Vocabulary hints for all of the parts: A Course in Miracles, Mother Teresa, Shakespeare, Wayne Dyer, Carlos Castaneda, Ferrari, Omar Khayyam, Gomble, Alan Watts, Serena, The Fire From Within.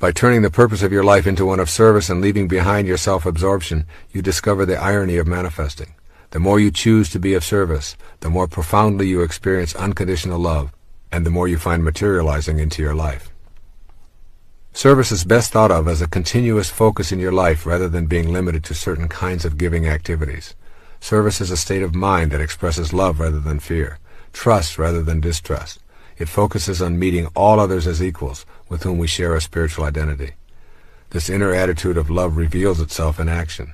By turning the purpose of your life into one of service and leaving behind your self-absorption, you discover the irony of manifesting. The more you choose to be of service, the more profoundly you experience unconditional love, and the more you find materializing into your life. Service is best thought of as a continuous focus in your life rather than being limited to certain kinds of giving activities. Service is a state of mind that expresses love rather than fear, trust rather than distrust. It focuses on meeting all others as equals with whom we share a spiritual identity. This inner attitude of love reveals itself in action.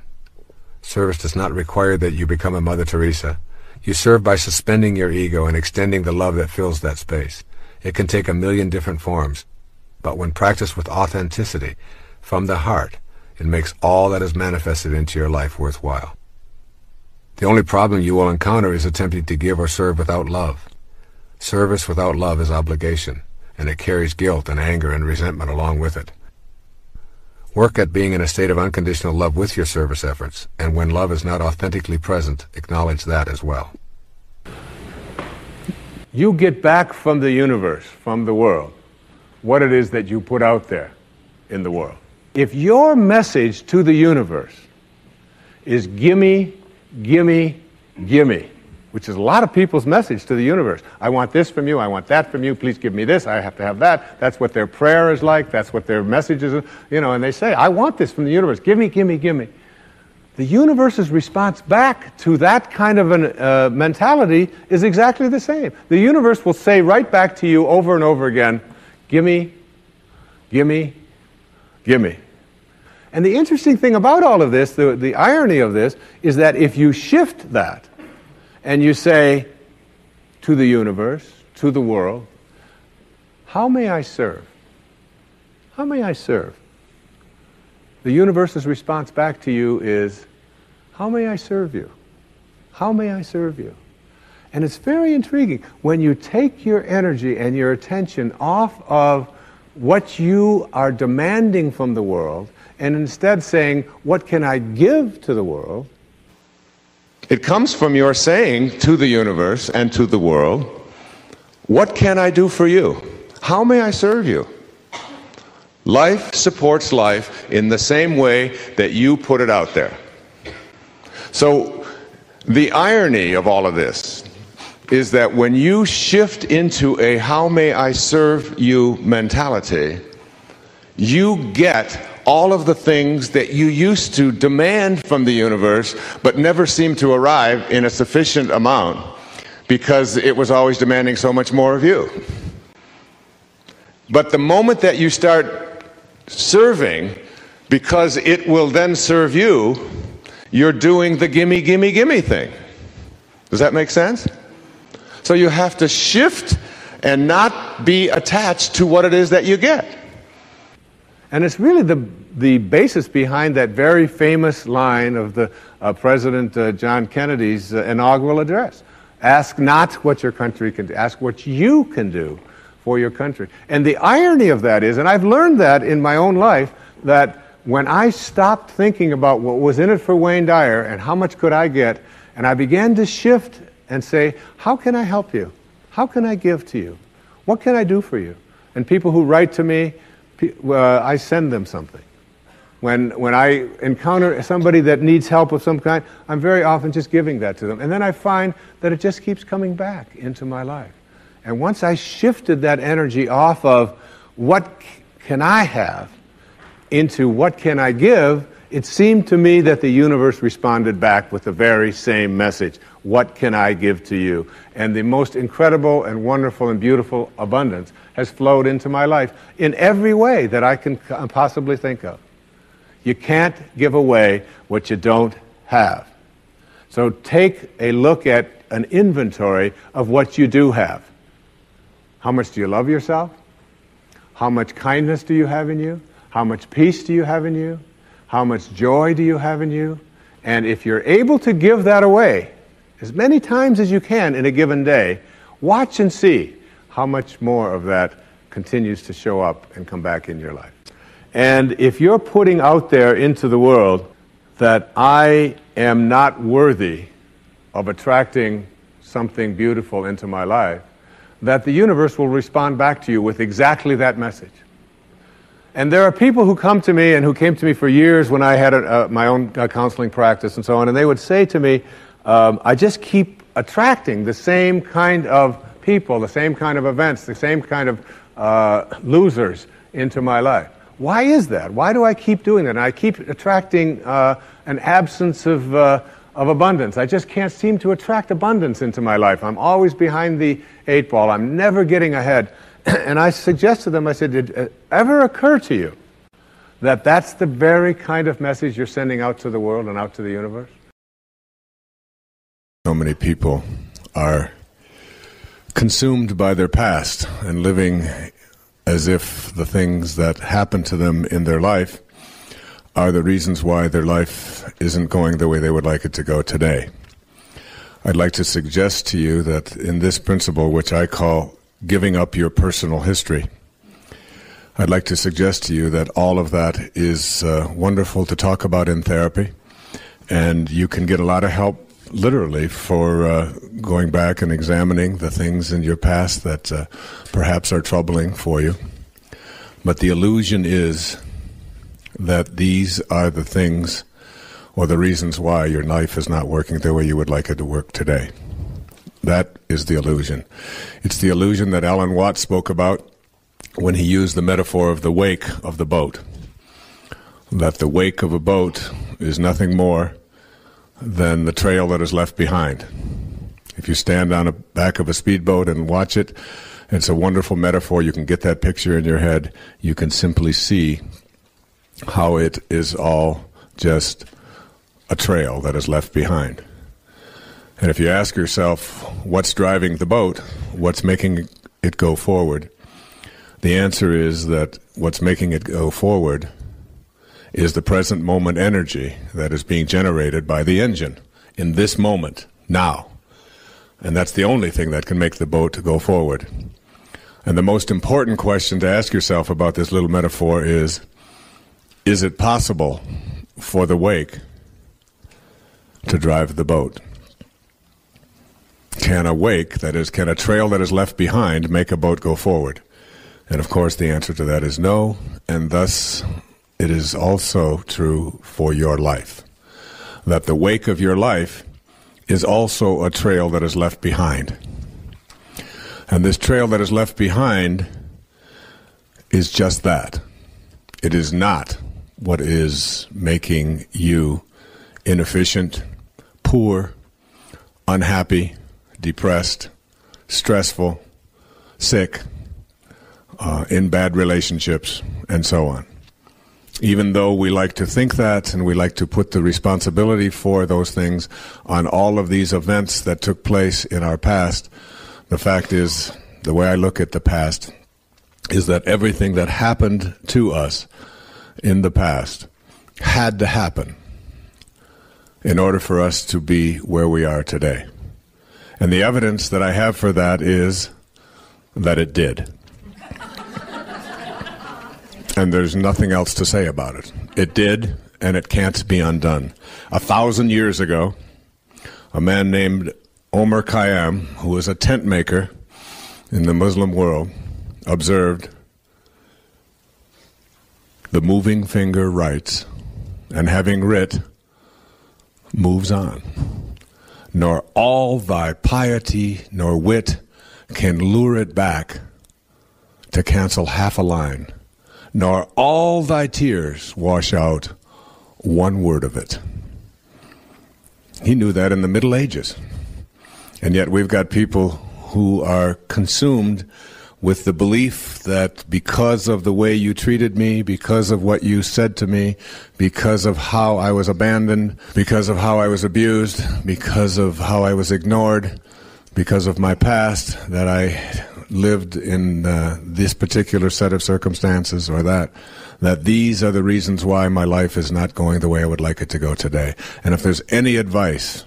Service does not require that you become a Mother Teresa. You serve by suspending your ego and extending the love that fills that space. It can take a million different forms, but when practiced with authenticity, from the heart, it makes all that is manifested into your life worthwhile. The only problem you will encounter is attempting to give or serve without love. Service without love is obligation, and it carries guilt and anger and resentment along with it. Work at being in a state of unconditional love with your service efforts, and when love is not authentically present, acknowledge that as well. You get back from the universe, from the world, what it is that you put out there in the world. If your message to the universe is gimme, gimme, gimme, which is a lot of people's message to the universe, I want this from you, I want that from you, please give me this, I have to have that, that's what their prayer is like, that's what their message is, you know, and they say, I want this from the universe, gimme, gimme, gimme. The universe's response back to that kind of a mentality is exactly the same. The universe will say right back to you over and over again, gimme, gimme, gimme. And the interesting thing about all of this, the irony of this, is that if you shift that, and you say to the universe, to the world, how may I serve? How may I serve? The universe's response back to you is, how may I serve you? How may I serve you? And it's very intriguing. When you take your energy and your attention off of what you are demanding from the world, and instead saying, what can I give to the world? It comes from your saying to the universe and to the world, what can I do for you? How may I serve you? Life supports life in the same way that you put it out there. So the irony of all of this is that when you shift into a how may I serve you mentality, you get all of the things that you used to demand from the universe but never seemed to arrive in a sufficient amount because it was always demanding so much more of you. But the moment that you start serving, because it will then serve you, you're doing the gimme, gimme, gimme thing. Does that make sense? So you have to shift and not be attached to what it is that you get. And it's really the basis behind that very famous line of the President John Kennedy's inaugural address. Ask not what your country can do, ask what you can do for your country. And the irony of that is, and I've learned that in my own life, that when I stopped thinking about what was in it for Wayne Dyer and how much could I get, and I began to shift and say, how can I help you? How can I give to you? What can I do for you? And people who write to me, I send them something. When I encounter somebody that needs help of some kind, I'm very often just giving that to them. And then I find that it just keeps coming back into my life. And once I shifted that energy off of what can I have into what can I give, it seemed to me that the universe responded back with the very same message. What can I give to you? And the most incredible and wonderful and beautiful abundance has flowed into my life in every way that I can possibly think of. You can't give away what you don't have. So take a look at an inventory of what you do have. How much do you love yourself? How much kindness do you have in you? How much peace do you have in you? How much joy do you have in you? And if you're able to give that away as many times as you can in a given day, watch and see how much more of that continues to show up and come back in your life. And if you're putting out there into the world that I am not worthy of attracting something beautiful into my life, that the universe will respond back to you with exactly that message. And there are people who come to me and who came to me for years when I had my own counseling practice and so on, and they would say to me, I just keep attracting the same kind of people, the same kind of events, the same kind of losers into my life. Why is that? Why do I keep doing that? And I keep attracting an absence of abundance. I just can't seem to attract abundance into my life. I'm always behind the 8 ball. I'm never getting ahead. And I suggested to them, I said, did it ever occur to you that that's the very kind of message you're sending out to the world and out to the universe? So many people are consumed by their past and living as if the things that happen to them in their life are the reasons why their life isn't going the way they would like it to go today. I'd like to suggest to you that in this principle, which I call giving up your personal history, I'd like to suggest to you that all of that is wonderful to talk about in therapy, and you can get a lot of help literally for going back and examining the things in your past that perhaps are troubling for you. But the illusion is that these are the things or the reasons why your life is not working the way you would like it to work today. That is the illusion. It's the illusion that Alan Watts spoke about when he used the metaphor of the wake of the boat. That the wake of a boat is nothing more than the trail that is left behind. If you stand on the back of a speedboat and watch it, it's a wonderful metaphor. You can get that picture in your head. You can simply see how it is all just a trail that is left behind. And if you ask yourself, what's driving the boat? What's making it go forward? The answer is that what's making it go forward is the present moment energy that is being generated by the engine in this moment, now. And that's the only thing that can make the boat go forward. And the most important question to ask yourself about this little metaphor is it possible for the wake to drive the boat? Can a wake, that is, can a trail that is left behind make a boat go forward? And of course the answer to that is no, and thus it is also true for your life. That the wake of your life is also a trail that is left behind. And this trail that is left behind is just that. It is not what is making you inefficient, poor, unhappy, depressed, stressful, sick, in bad relationships, and so on. Even though we like to think that, and we like to put the responsibility for those things on all of these events that took place in our past, the fact is, the way I look at the past, is that everything that happened to us in the past had to happen in order for us to be where we are today. And the evidence that I have for that is that it did. And there's nothing else to say about it. It did, and it can't be undone. 1,000 years ago, a man named Omar Khayyam, who was a tent maker in the Muslim world, observed, the moving finger writes, and having writ, moves on. Nor all thy piety nor wit can lure it back to cancel half a line, nor all thy tears wash out one word of it. He knew that in the Middle Ages. And yet we've got people who are consumed with the belief that because of the way you treated me, because of what you said to me, because of how I was abandoned, because of how I was abused, because of how I was ignored, because of my past, that I lived in this particular set of circumstances or that these are the reasons why my life is not going the way I would like it to go today. And if there's any advice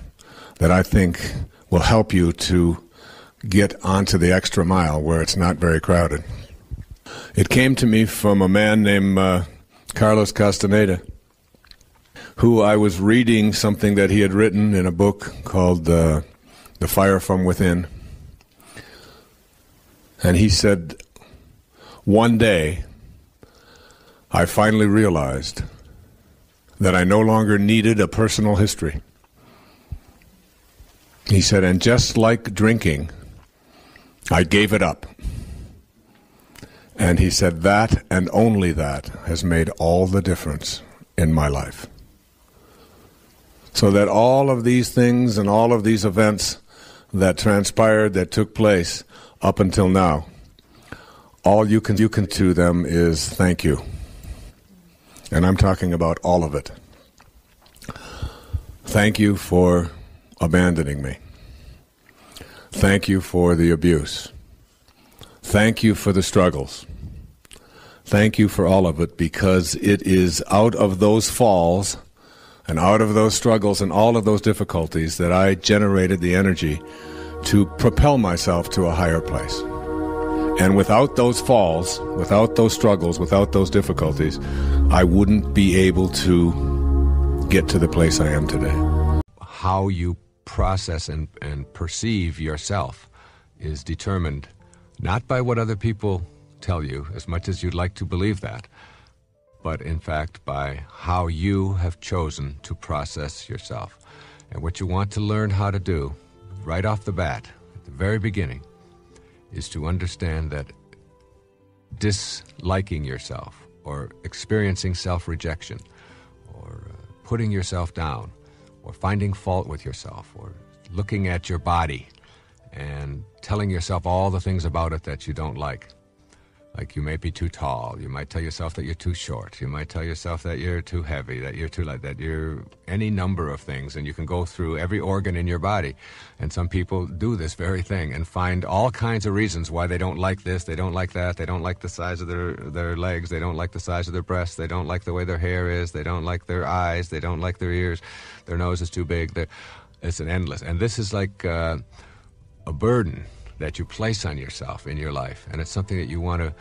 that I think will help you to get onto the extra mile where it's not very crowded. It came to me from a man named Carlos Castaneda, who I was reading something that he had written in a book called The Fire From Within. And he said, one day I finally realized that I no longer needed a personal history. He said, and just like drinking, I gave it up. And he said, that and only that has made all the difference in my life. So that all of these things and all of these events that transpired, that took place up until now, all you can do to them is thank you. And I'm talking about all of it. Thank you for abandoning me. Thank you for the abuse. Thank you for the struggles. Thank you for all of it, because it is out of those falls and out of those struggles and all of those difficulties that I generated the energy to propel myself to a higher place. And without those falls, without those struggles, without those difficulties, I wouldn't be able to get to the place I am today. How you process and perceive yourself is determined not by what other people tell you, as much as you'd like to believe that, but in fact by how you have chosen to process yourself. And what you want to learn how to do right off the bat, at the very beginning, is to understand that disliking yourself or experiencing self-rejection or putting yourself down or finding fault with yourself or looking at your body and telling yourself all the things about it that you don't like you may be too tall, you might tell yourself that you're too short, you might tell yourself that you're too heavy, that you're too light, that you're any number of things, and you can go through every organ in your body. And some people do this very thing and find all kinds of reasons why they don't like this, they don't like that, they don't like the size of their legs, they don't like the size of their breasts, they don't like the way their hair is, they don't like their eyes, they don't like their ears, their nose is too big. It's an endless. And this is like a burden that you place on yourself in your life, and it's something that you want to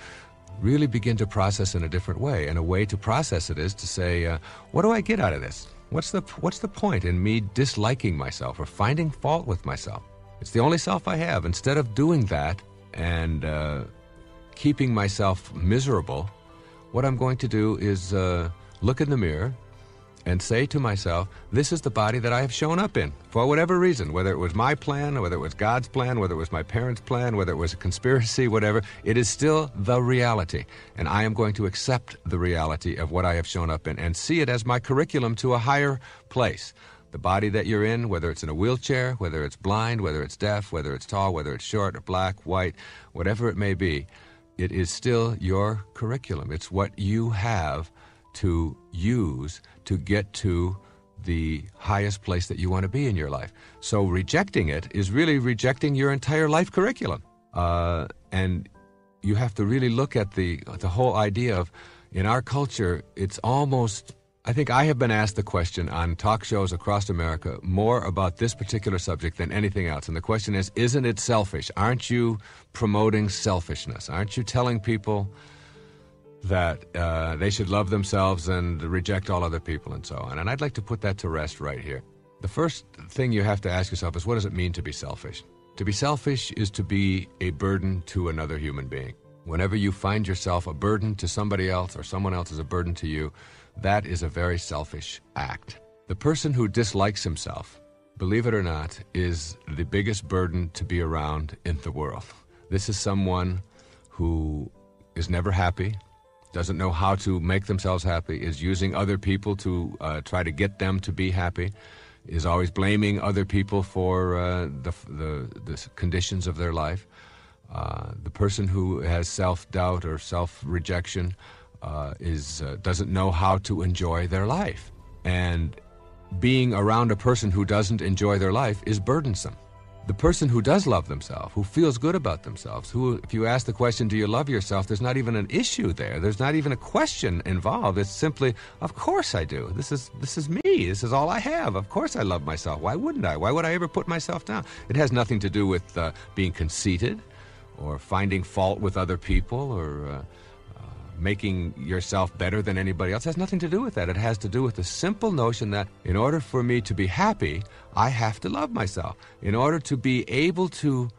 really begin to process in a different way. And a way to process it is to say, what do I get out of this? What's the point in me disliking myself or finding fault with myself? It's the only self I have. Instead of doing that and keeping myself miserable, what I'm going to do is look in the mirror and say to myself, this is the body that I have shown up in, for whatever reason, whether it was my plan, or whether it was God's plan, whether it was my parents' plan, whether it was a conspiracy, whatever, it is still the reality. And I am going to accept the reality of what I have shown up in and see it as my curriculum to a higher place. The body that you're in, whether it's in a wheelchair, whether it's blind, whether it's deaf, whether it's tall, whether it's short or black, white, whatever it may be, it is still your curriculum. It's what you have to use to get to the highest place that you want to be in your life. So rejecting it is really rejecting your entire life curriculum. And you have to really look at the whole idea of, in our culture, it's almost, I think I have been asked the question on talk shows across America more about this particular subject than anything else. And the question is, isn't it selfish? Aren't you promoting selfishness? Aren't you telling people that they should love themselves and reject all other people and so on? And I'd like to put that to rest right here. The first thing you have to ask yourself is, what does it mean to be selfish? To be selfish is to be a burden to another human being. Whenever you find yourself a burden to somebody else or someone else is a burden to you, that is a very selfish act. The person who dislikes himself, believe it or not, is the biggest burden to be around in the world. This is someone who is never happy, doesn't know how to make themselves happy, is using other people to try to get them to be happy, is always blaming other people for the conditions of their life. The person who has self-doubt or self-rejection doesn't know how to enjoy their life. And being around a person who doesn't enjoy their life is burdensome. The person who does love themselves, who feels good about themselves, who, if you ask the question, do you love yourself, there's not even an issue there. There's not even a question involved. It's simply, of course I do. This is me. This is all I have. Of course I love myself. Why wouldn't I? Why would I ever put myself down? It has nothing to do with being conceited or finding fault with other people or making yourself better than anybody else. It has nothing to do with that. It has to do with the simple notion that in order for me to be happy, I have to love myself. In order to be able to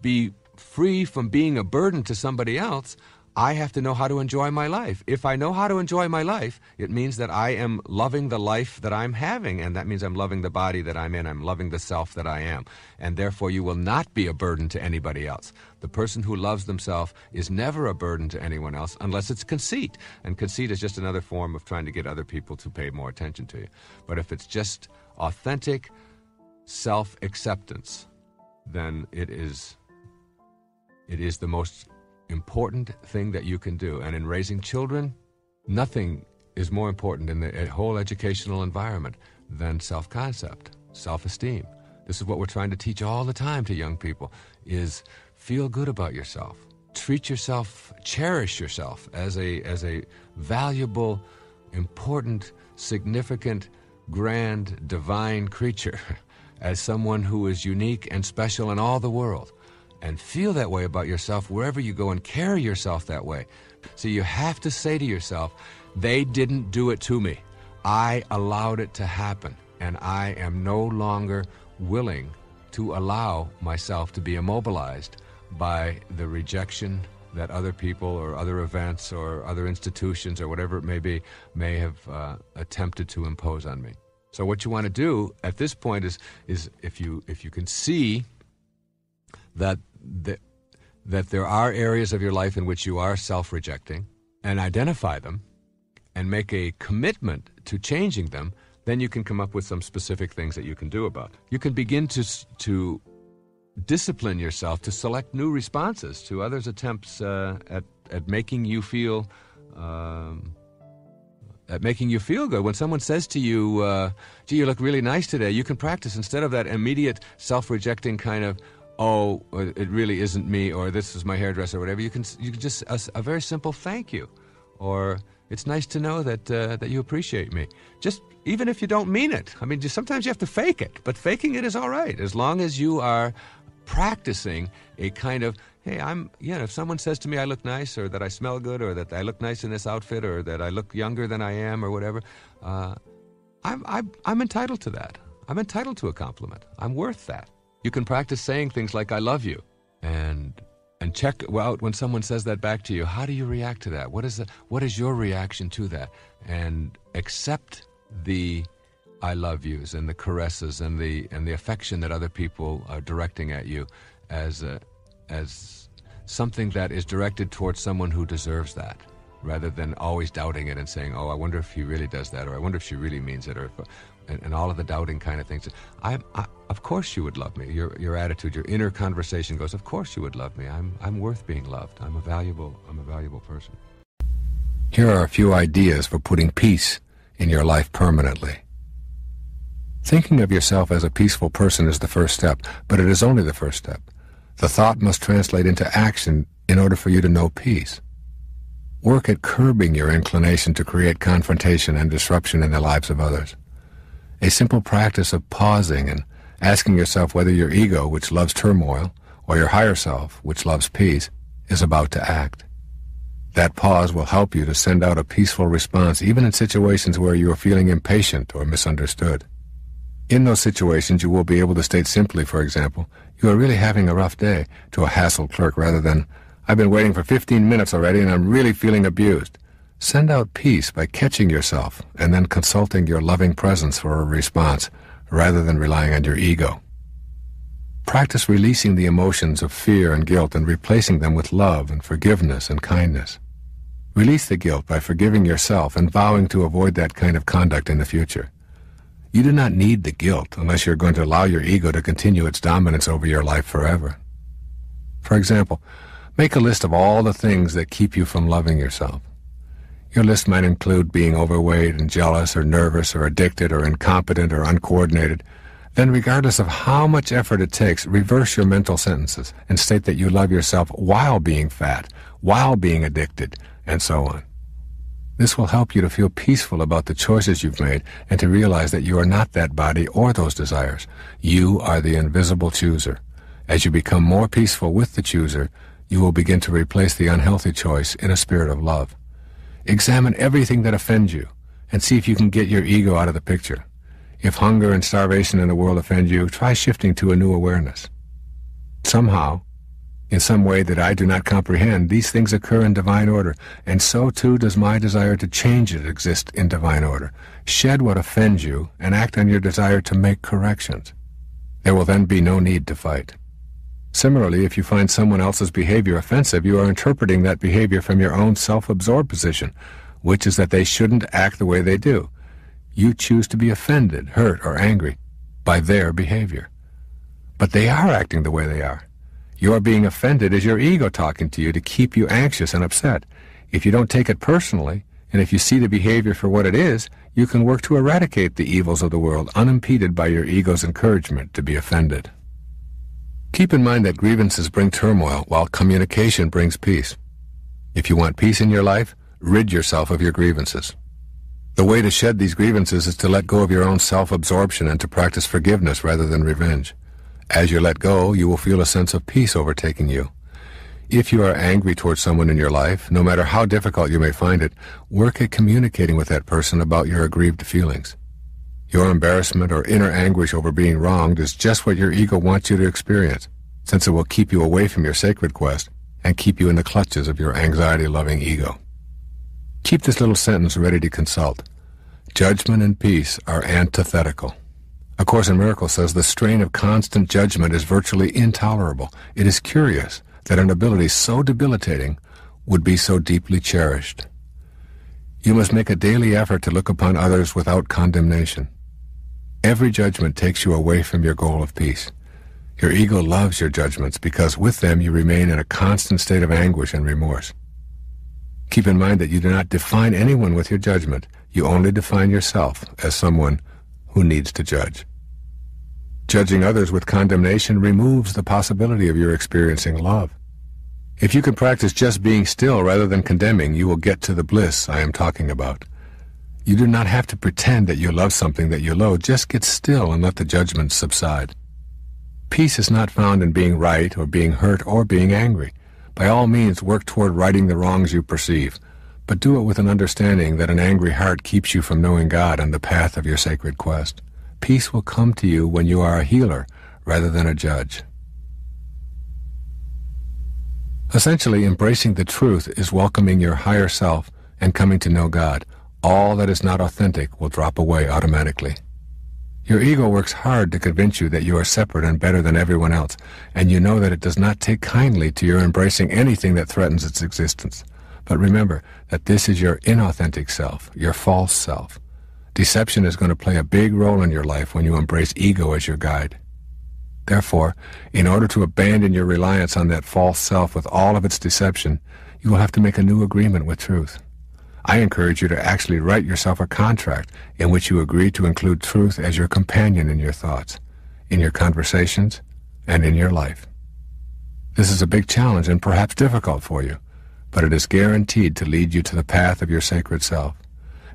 be free from being a burden to somebody else, I have to know how to enjoy my life. If I know how to enjoy my life, it means that I am loving the life that I'm having, and that means I'm loving the body that I'm in, I'm loving the self that I am, and therefore you will not be a burden to anybody else. The person who loves themselves is never a burden to anyone else unless it's conceit, and conceit is just another form of trying to get other people to pay more attention to you. But if it's just authentic self-acceptance, then it is the most important thing that you can do. And in raising children, nothing is more important in the whole educational environment than self-concept, self-esteem. This is what we're trying to teach all the time to young people, is feel good about yourself, treat yourself, cherish yourself as a valuable, important, significant, grand, divine creature, as someone who is unique and special in all the world. And feel that way about yourself wherever you go and carry yourself that way. So you have to say to yourself, they didn't do it to me. I allowed it to happen, and I am no longer willing to allow myself to be immobilized by the rejection that other people or other events or other institutions or whatever it may be may have attempted to impose on me. So what you want to do at this point is if you can see that there are areas of your life in which you are self-rejecting, and identify them and make a commitment to changing them, then you can come up with some specific things that you can do about it. You can begin to discipline yourself to select new responses to others' attempts at making you feel good. When someone says to you, gee, you look really nice today, you can practice, instead of that immediate self-rejecting kind of, oh, it really isn't me, or this is my hairdresser, or whatever. You can just a very simple thank you, or it's nice to know that you appreciate me. Just even if you don't mean it. I mean, sometimes you have to fake it, but faking it is all right as long as you are practicing a kind of, hey, if someone says to me I look nice, or that I smell good, or that I look nice in this outfit, or that I look younger than I am, or whatever, I'm entitled to that. I'm entitled to a compliment. I'm worth that. You can practice saying things like, I love you, and check out when someone says that back to you. How do you react to that? What is your reaction to that? And accept the I love yous and the caresses and the affection that other people are directing at you as something that is directed towards someone who deserves that, rather than always doubting it and saying, oh, I wonder if he really does that, or I wonder if she really means it, or if... And all of the doubting kind of things. I of course you would love me. Your attitude, your inner conversation goes, of course you would love me. I'm worth being loved. I'm a valuable person. Here are a few ideas for putting peace in your life permanently. Thinking of yourself as a peaceful person is the first step, but it is only the first step. The thought must translate into action in order for you to know peace. Work at curbing your inclination to create confrontation and disruption in the lives of others. A simple practice of pausing and asking yourself whether your ego, which loves turmoil, or your higher self, which loves peace, is about to act. That pause will help you to send out a peaceful response, even in situations where you are feeling impatient or misunderstood. In those situations, you will be able to state simply, for example, you are really having a rough day, to a hassled clerk, rather than, I've been waiting for 15 minutes already and I'm really feeling abused. Send out peace by catching yourself and then consulting your loving presence for a response, rather than relying on your ego. Practice releasing the emotions of fear and guilt and replacing them with love and forgiveness and kindness. Release the guilt by forgiving yourself and vowing to avoid that kind of conduct in the future. You do not need the guilt unless you're going to allow your ego to continue its dominance over your life forever. For example, make a list of all the things that keep you from loving yourself. Your list might include being overweight and jealous or nervous or addicted or incompetent or uncoordinated. Then, regardless of how much effort it takes, reverse your mental sentences and state that you love yourself while being fat, while being addicted, and so on. This will help you to feel peaceful about the choices you've made and to realize that you are not that body or those desires. You are the invisible chooser. As you become more peaceful with the chooser, you will begin to replace the unhealthy choice in a spirit of love. Examine everything that offends you, and see if you can get your ego out of the picture. If hunger and starvation in the world offend you, try shifting to a new awareness. Somehow, in some way that I do not comprehend, these things occur in divine order, and so too does my desire to change it exist in divine order. Shed what offends you, and act on your desire to make corrections. There will then be no need to fight. Similarly, if you find someone else's behavior offensive, you are interpreting that behavior from your own self-absorbed position, which is that they shouldn't act the way they do. You choose to be offended, hurt, or angry by their behavior. But they are acting the way they are. Your being offended is your ego talking to you to keep you anxious and upset. If you don't take it personally, and if you see the behavior for what it is, you can work to eradicate the evils of the world unimpeded by your ego's encouragement to be offended. Keep in mind that grievances bring turmoil, while communication brings peace. If you want peace in your life, rid yourself of your grievances. The way to shed these grievances is to let go of your own self-absorption and to practice forgiveness rather than revenge. As you let go, you will feel a sense of peace overtaking you. If you are angry towards someone in your life, no matter how difficult you may find it, work at communicating with that person about your aggrieved feelings. Your embarrassment or inner anguish over being wronged is just what your ego wants you to experience, since it will keep you away from your sacred quest and keep you in the clutches of your anxiety-loving ego. Keep this little sentence ready to consult. Judgment and peace are antithetical. A Course in Miracles says the strain of constant judgment is virtually intolerable. It is curious that an ability so debilitating would be so deeply cherished. You must make a daily effort to look upon others without condemnation. Every judgment takes you away from your goal of peace. Your ego loves your judgments because with them you remain in a constant state of anguish and remorse. Keep in mind that you do not define anyone with your judgment. You only define yourself as someone who needs to judge. Judging others with condemnation removes the possibility of your experiencing love. If you can practice just being still rather than condemning, you will get to the bliss I am talking about. You do not have to pretend that you love something that you loathe. Just get still and let the judgments subside. Peace is not found in being right or being hurt or being angry. By all means, work toward righting the wrongs you perceive, but do it with an understanding that an angry heart keeps you from knowing God and the path of your sacred quest. Peace will come to you when you are a healer rather than a judge. Essentially, embracing the truth is welcoming your higher self and coming to know God. All that is not authentic will drop away automatically. Your ego works hard to convince you that you are separate and better than everyone else, and you know that it does not take kindly to your embracing anything that threatens its existence. But remember that this is your inauthentic self, your false self. Deception is going to play a big role in your life when you embrace ego as your guide. Therefore, in order to abandon your reliance on that false self with all of its deception, you will have to make a new agreement with truth. I encourage you to actually write yourself a contract in which you agree to include truth as your companion in your thoughts, in your conversations, and in your life. This is a big challenge and perhaps difficult for you, but it is guaranteed to lead you to the path of your sacred self.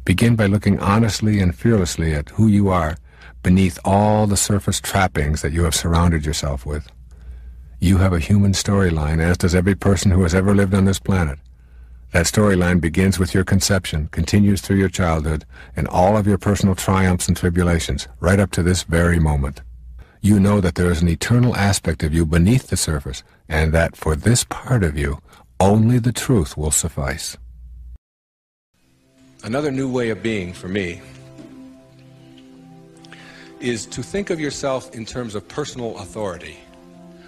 Begin by looking honestly and fearlessly at who you are beneath all the surface trappings that you have surrounded yourself with. You have a human storyline, as does every person who has ever lived on this planet. That storyline begins with your conception, continues through your childhood, and all of your personal triumphs and tribulations, right up to this very moment. You know that there is an eternal aspect of you beneath the surface, and that for this part of you, only the truth will suffice. Another new way of being for me is to think of yourself in terms of personal authority,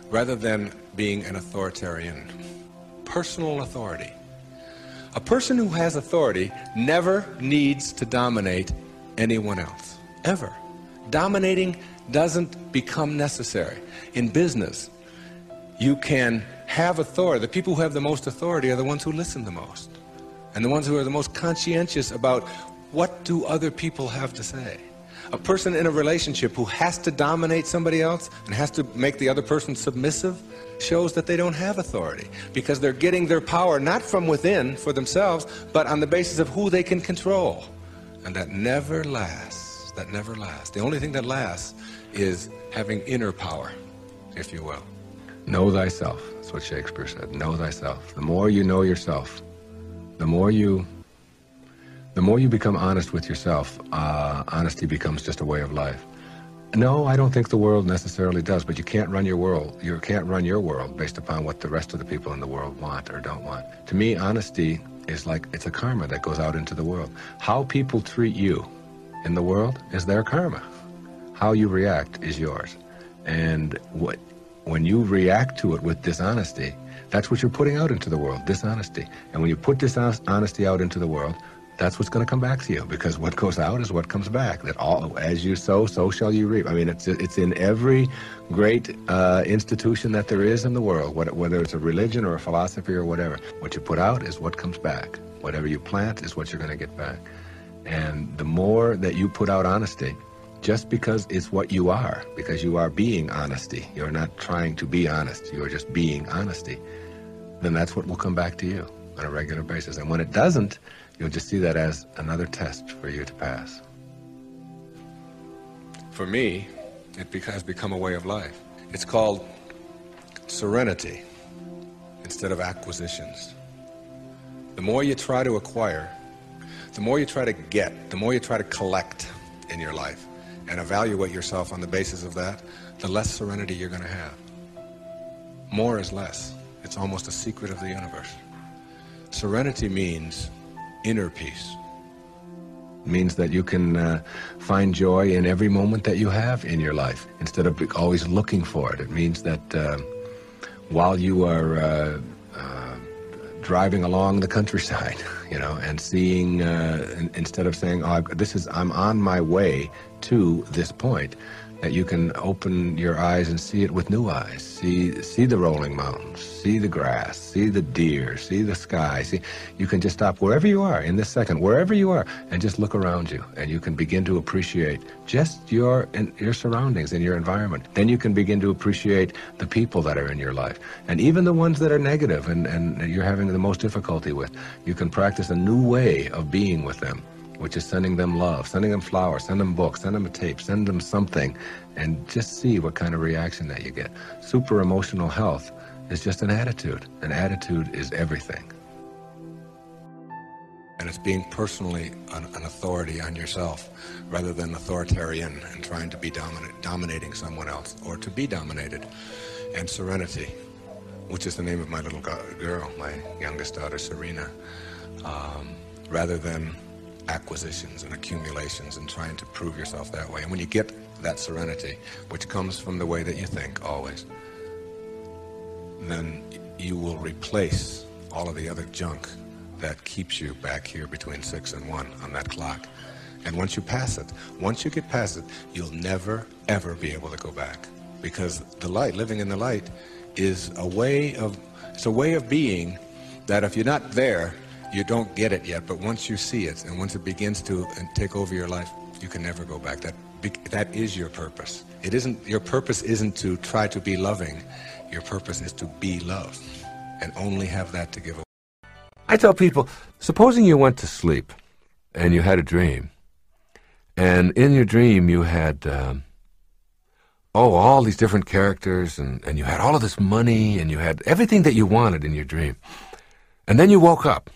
rather than being an authoritarian. Personal authority. A person who has authority never needs to dominate anyone else, ever. Dominating doesn't become necessary. In business, you can have authority. The people who have the most authority are the ones who listen the most, and the ones who are the most conscientious about what do other people have to say. A person in a relationship who has to dominate somebody else and has to make the other person submissive shows that they don't have authority, because they're getting their power not from within for themselves, but on the basis of who they can control. And that never lasts. That never lasts. The only thing that lasts is having inner power, if you will. Know thyself. That's what Shakespeare said. Know thyself. The more you know yourself, the more you become honest with yourself, honesty becomes just a way of life. No, I don't think the world necessarily does, but you can't run your world. You can't run your world based upon what the rest of the people in the world want or don't want. To me, honesty is like, it's a karma that goes out into the world. How people treat you in the world is their karma. How you react is yours. And when you react to it with dishonesty, that's what you're putting out into the world, dishonesty. And when you put dishonesty out into the world, that's what's going to come back to you, because what goes out is what comes back. That all, as you sow, so shall you reap. I mean, it's in every great institution that there is in the world, whether it's a religion or a philosophy or whatever. What you put out is what comes back. Whatever you plant is what you're going to get back. And the more that you put out honesty, just because it's what you are, because you are being honesty, you're not trying to be honest, you're just being honesty, then that's what will come back to you on a regular basis. And when it doesn't, you'll just see that as another test for you to pass. For me, it has become a way of life. It's called serenity instead of acquisitions. The more you try to acquire, the more you try to get, the more you try to collect in your life and evaluate yourself on the basis of that, the less serenity you're going to have. More is less. It's almost a secret of the universe. Serenity means inner peace. It means that you can find joy in every moment that you have in your life instead of always looking for it. It means that while you are driving along the countryside, you know, and seeing, instead of saying, oh, I'm on my way to this point, that you can open your eyes and see it with new eyes, see the rolling mountains, see the grass, see the deer, see the sky, you can just stop wherever you are in this second, wherever you are, and just look around you, and you can begin to appreciate just your surroundings and your environment. Then you can begin to appreciate the people that are in your life, and even the ones that are negative and you're having the most difficulty with. You can practice a new way of being with them, which is sending them love, sending them flowers, send them books, send them a tape, send them something, and just see what kind of reaction that you get. Super emotional health is just an attitude. An attitude is everything. And it's being personally an authority on yourself rather than authoritarian and trying to be dominating someone else or to be dominated. And serenity, which is the name of my little girl, my youngest daughter, Serena, rather than acquisitions and accumulations and trying to prove yourself that way. And when you get that serenity, which comes from the way that you think always, then you will replace all of the other junk that keeps you back here between 6 and 1 on that clock. And once you pass it, once you get past it, you'll never ever be able to go back, because the light, living in the light, is a way of being that if you're not there, you don't get it yet, but once you see it, and once it begins to take over your life, you can never go back. That is your purpose. It isn't, your purpose isn't to try to be loving. Your purpose is to be love, and only have that to give away. I tell people, supposing you went to sleep, and you had a dream, and in your dream you had, all these different characters, and you had all of this money, and you had everything that you wanted in your dream. And then you woke up.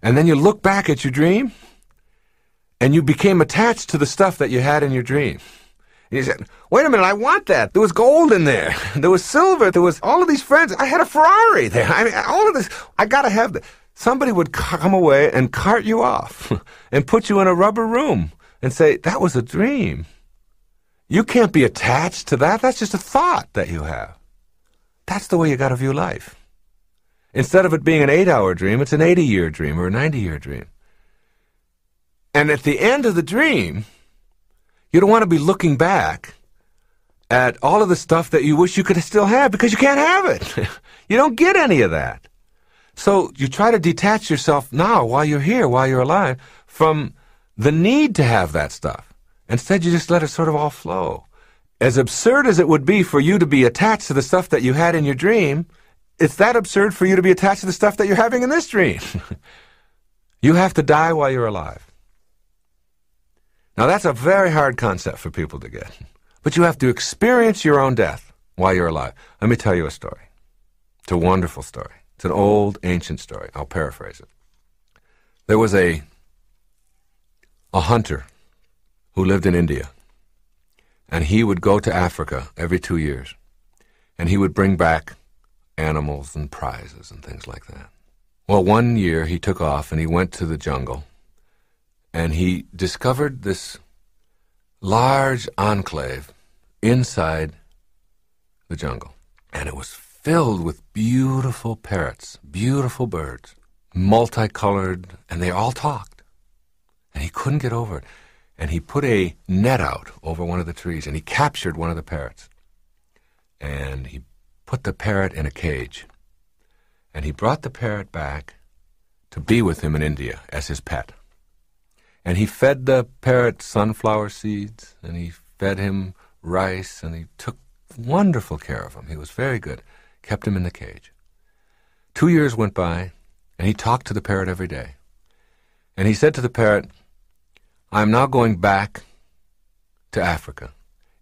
And then you look back at your dream, and you became attached to the stuff that you had in your dream. And you said, wait a minute, I want that. There was gold in there. There was silver. There was all of these friends. I had a Ferrari there. I mean, all of this. I got to have that. Somebody would come away and cart you off and put you in a rubber room and say, that was a dream. You can't be attached to that. That's just a thought that you have. That's the way you got to view life. Instead of it being an 8-hour dream, it's an 80-year dream or a 90-year dream. And at the end of the dream, you don't want to be looking back at all of the stuff that you wish you could still have, because you can't have it. You don't get any of that. So you try to detach yourself now, while you're here, while you're alive, from the need to have that stuff. Instead, you just let it sort of all flow. As absurd as it would be for you to be attached to the stuff that you had in your dream, it's that absurd for you to be attached to the stuff that you're having in this dream. You have to die while you're alive. Now, that's a very hard concept for people to get. But you have to experience your own death while you're alive. Let me tell you a story. It's a wonderful story. It's an old, ancient story. I'll paraphrase it. There was a hunter who lived in India. And he would go to Africa every 2 years, and he would bring back animals and prizes and things like that. Well, one year he took off and he went to the jungle, and he discovered this large enclave inside the jungle, and it was filled with beautiful parrots, beautiful birds, multicolored, and they all talked, and he couldn't get over it. And he put a net out over one of the trees, and he captured one of the parrots. And he put the parrot in a cage. And he brought the parrot back to be with him in India as his pet. And he fed the parrot sunflower seeds, and he fed him rice, and he took wonderful care of him. He was very good, kept him in the cage. 2 years went by, and he talked to the parrot every day. And he said to the parrot, "I'm now going back to Africa.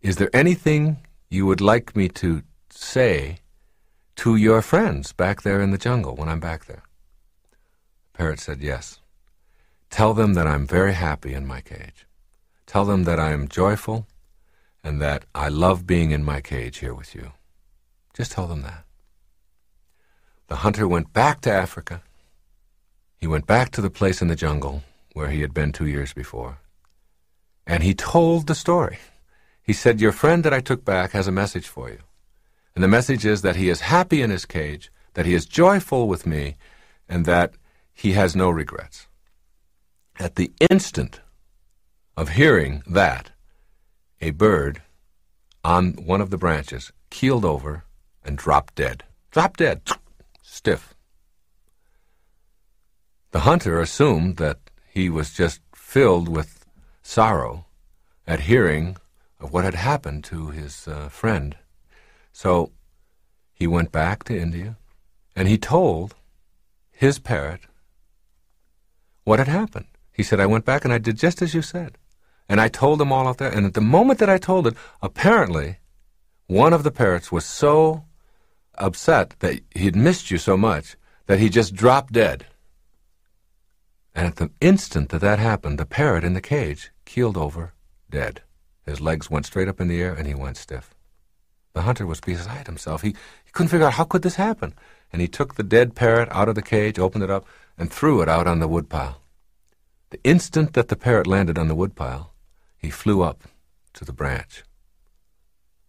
Is there anything you would like me to say to your friends back there in the jungle when I'm back there?" The parrot said, "Yes. Tell them that I'm very happy in my cage. Tell them that I am joyful and that I love being in my cage here with you. Just tell them that." The hunter went back to Africa. He went back to the place in the jungle where he had been 2 years before. And he told the story. He said, "Your friend that I took back has a message for you. And the message is that he is happy in his cage, that he is joyful with me, and that he has no regrets." At the instant of hearing that, a bird on one of the branches keeled over and dropped dead. Dropped dead, stiff. The hunter assumed that he was just filled with sorrow at hearing of what had happened to his friend. So he went back to India, and he told his parrot what had happened. He said, "I went back and I did just as you said. And I told them all out there. And at the moment that I told it, apparently one of the parrots was so upset that he'd missed you so much that he just dropped dead. And at the instant that that happened, the parrot in the cage keeled over, dead. His legs went straight up in the air, and he went stiff." The hunter was beside himself. He couldn't figure out how could this happen. And he took the dead parrot out of the cage, opened it up, and threw it out on the woodpile. The instant that the parrot landed on the woodpile, he flew up to the branch.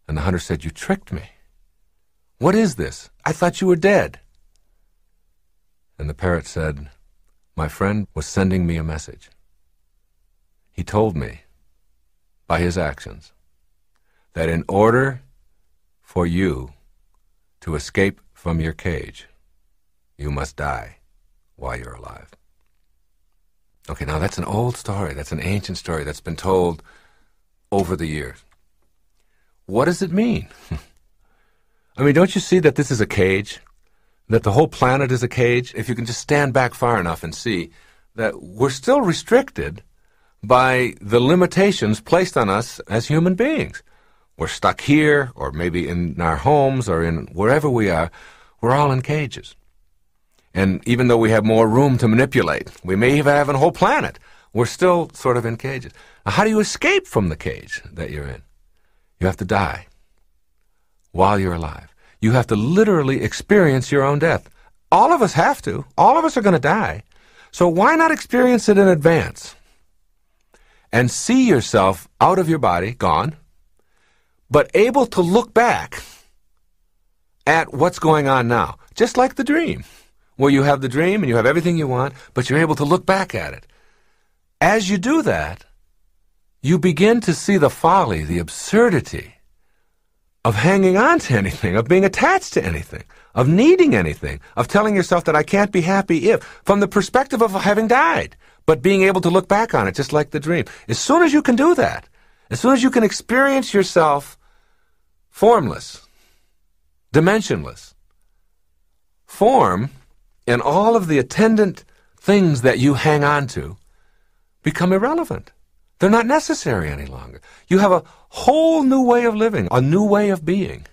And the hunter said, "You tricked me. What is this? I thought you were dead." And the parrot said, "My friend was sending me a message. He told me, by his actions, that in order for you to escape from your cage, you must die while you're alive." Okay, now that's an old story. That's an ancient story that's been told over the years. What does it mean? I mean, don't you see that this is a cage? That the whole planet is a cage, if you can just stand back far enough and see that we're still restricted by the limitations placed on us as human beings. We're stuck here, or maybe in our homes, or in wherever we are. We're all in cages. And even though we have more room to manipulate, we may even have a whole planet, we're still sort of in cages. Now, how do you escape from the cage that you're in? You have to die while you're alive. You have to literally experience your own death. All of us have to. All of us are going to die. So why not experience it in advance and see yourself out of your body, gone, but able to look back at what's going on now, just like the dream, where you have the dream and you have everything you want, but you're able to look back at it. As you do that, you begin to see the folly, the absurdity of hanging on to anything, of being attached to anything, of needing anything, of telling yourself that I can't be happy if, from the perspective of having died, but being able to look back on it just like the dream. As soon as you can do that, as soon as you can experience yourself formless, dimensionless, form and all of the attendant things that you hang on to become irrelevant. They're not necessary any longer. You have a whole new way of living, a new way of being.